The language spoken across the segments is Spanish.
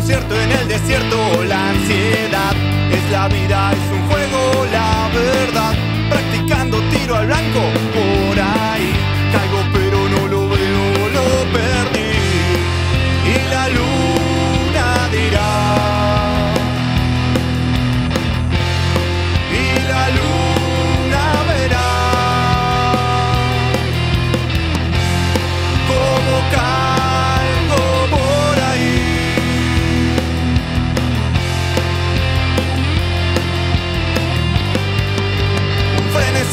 concierto en el desierto. La ansiedad es la vida, es un juego, la verdad. Practicando tiro al blanco, por ahí caigo pero no lo veo, lo perdí. Y la luna dirá, y la luna verá cómo cae. A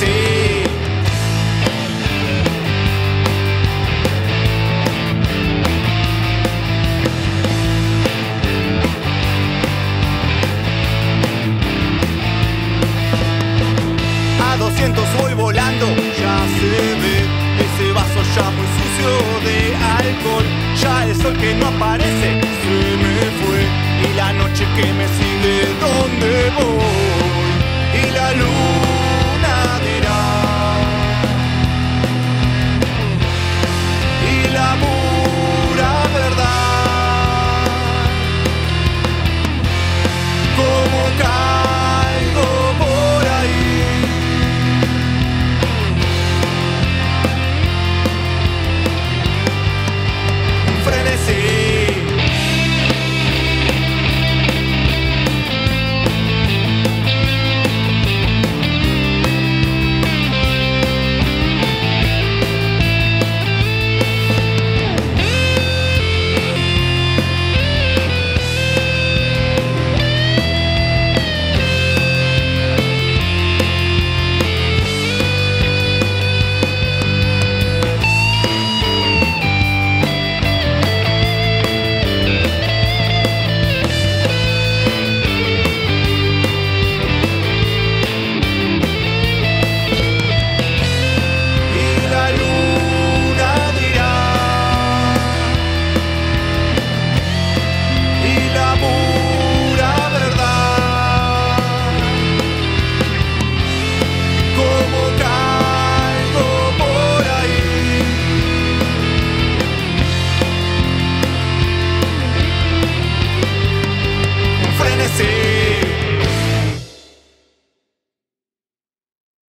200 voy volando, ya se ve ese vaso ya muy sucio de alcohol. Ya el sol que no aparece se me fue, y la noche que me sigue, ¿dónde voy?